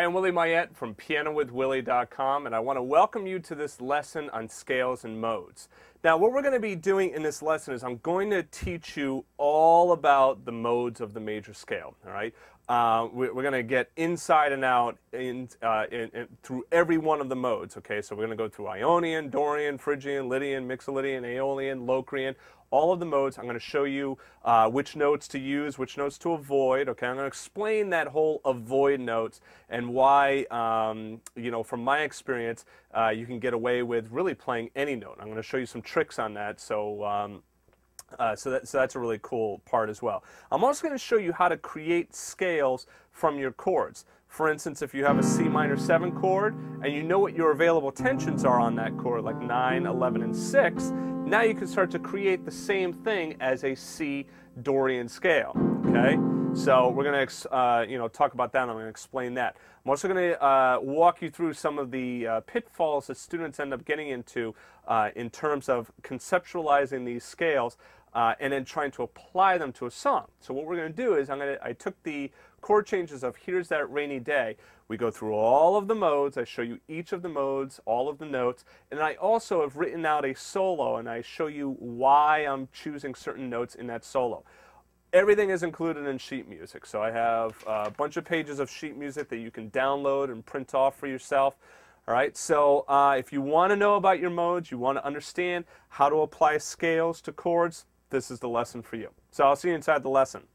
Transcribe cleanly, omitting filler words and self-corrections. Hi, I'm Willie Mayette from PianoWithWillie.com, and I want to welcome you to this lesson on scales and modes. Now, what we're going to be doing in this lesson is I'm going to teach you all about the modes of the major scale, all right? We're going to get inside and out through every one of the modes, okay? So we're going to go through Ionian, Dorian, Phrygian, Lydian, Mixolydian, Aeolian, Locrian, all of the modes. I'm going to show you which notes to use, which notes to avoid, okay? I'm going to explain that whole avoid notes and why, you know, from my experience, you can get away with really playing any note. I'm going to show you some tricks on that, so that's a really cool part as well. I'm also going to show you how to create scales from your chords. For instance, if you have a C minor 7 chord and you know what your available tensions are on that chord, like 9, 11, and 6, now you can start to create the same thing as a C Dorian scale, okay? So we're going to talk about that, and I'm going to explain that. I'm also going to walk you through some of the pitfalls that students end up getting into in terms of conceptualizing these scales and then trying to apply them to a song. So what we're going to do is I took the chord changes of Here's That Rainy Day. We go through all of the modes, I show you each of the modes, all of the notes, and I also have written out a solo, and I show you why I'm choosing certain notes in that solo. Everything is included in sheet music, so I have a bunch of pages of sheet music that you can download and print off for yourself. All right, so if you want to know about your modes, you want to understand how to apply scales to chords, this is the lesson for you. So I'll see you inside the lesson.